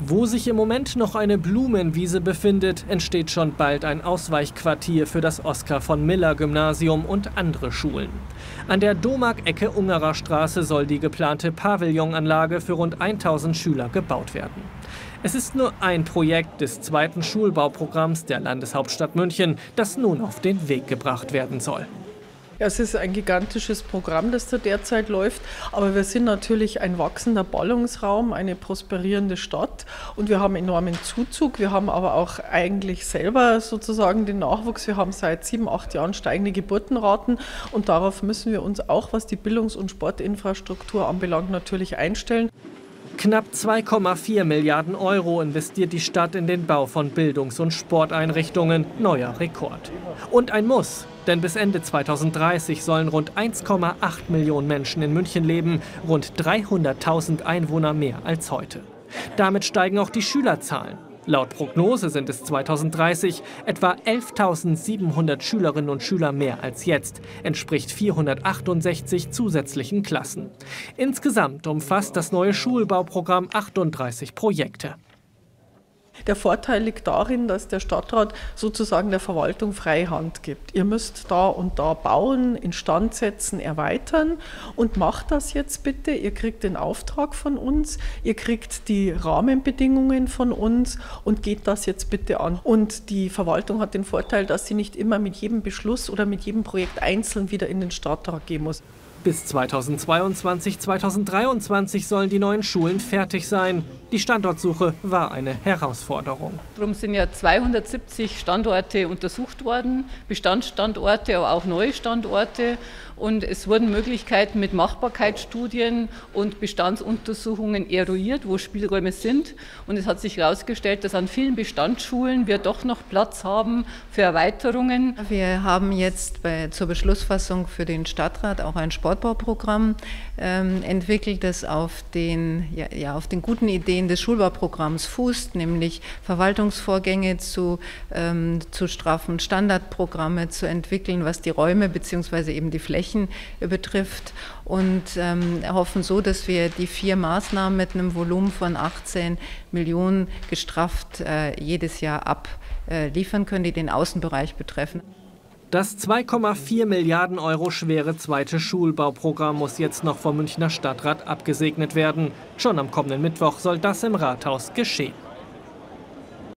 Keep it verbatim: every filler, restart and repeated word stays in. Wo sich im Moment noch eine Blumenwiese befindet, entsteht schon bald ein Ausweichquartier für das Oskar-von-Miller-Gymnasium und andere Schulen. An der Domag-Ecke Ungerer Straße soll die geplante Pavillonanlage für rund tausend Schüler gebaut werden. Es ist nur ein Projekt des zweiten Schulbauprogramms der Landeshauptstadt München, das nun auf den Weg gebracht werden soll. Ja, es ist ein gigantisches Programm, das da derzeit läuft, aber wir sind natürlich ein wachsender Ballungsraum, eine prosperierende Stadt und wir haben enormen Zuzug. Wir haben aber auch eigentlich selber sozusagen den Nachwuchs. Wir haben seit sieben, acht Jahren steigende Geburtenraten und darauf müssen wir uns auch, was die Bildungs- und Sportinfrastruktur anbelangt, natürlich einstellen. Knapp zwei Komma vier Milliarden Euro investiert die Stadt in den Bau von Bildungs- und Sporteinrichtungen. Neuer Rekord. Und ein Muss, denn bis Ende zweitausenddreißig sollen rund eins Komma acht Millionen Menschen in München leben, rund dreihunderttausend Einwohner mehr als heute. Damit steigen auch die Schülerzahlen. Laut Prognose sind es zweitausenddreißig etwa elftausendsiebenhundert Schülerinnen und Schüler mehr als jetzt, entspricht vierhundertachtundsechzig zusätzlichen Klassen. Insgesamt umfasst das neue Schulbauprogramm achtunddreißig Projekte. Der Vorteil liegt darin, dass der Stadtrat sozusagen der Verwaltung freie Hand gibt. Ihr müsst da und da bauen, instand setzen, erweitern und macht das jetzt bitte. Ihr kriegt den Auftrag von uns, ihr kriegt die Rahmenbedingungen von uns und geht das jetzt bitte an. Und die Verwaltung hat den Vorteil, dass sie nicht immer mit jedem Beschluss oder mit jedem Projekt einzeln wieder in den Stadtrat gehen muss. Bis zweitausendzweiundzwanzig, zweitausenddreiundzwanzig sollen die neuen Schulen fertig sein. Die Standortsuche war eine Herausforderung. Darum sind ja zweihundertsiebzig Standorte untersucht worden, Bestandsstandorte, aber auch neue Standorte. Und es wurden Möglichkeiten mit Machbarkeitsstudien und Bestandsuntersuchungen eruiert, wo Spielräume sind. Und es hat sich herausgestellt, dass an vielen Bestandsschulen wir doch noch Platz haben für Erweiterungen. Wir haben jetzt bei, zur Beschlussfassung für den Stadtrat auch ein Sport Sportbauprogramm ähm, entwickelt, das auf den, ja, ja, auf den guten Ideen des Schulbauprogramms fußt, nämlich Verwaltungsvorgänge zu, ähm, zu straffen, Standardprogramme zu entwickeln, was die Räume bzw. eben die Flächen äh, betrifft und ähm, hoffen so, dass wir die vier Maßnahmen mit einem Volumen von achtzehn Millionen gestrafft äh, jedes Jahr abliefern äh, können, die den Außenbereich betreffen. Das zwei Komma vier Milliarden Euro schwere zweite Schulbauprogramm muss jetzt noch vom Münchner Stadtrat abgesegnet werden. Schon am kommenden Mittwoch soll das im Rathaus geschehen.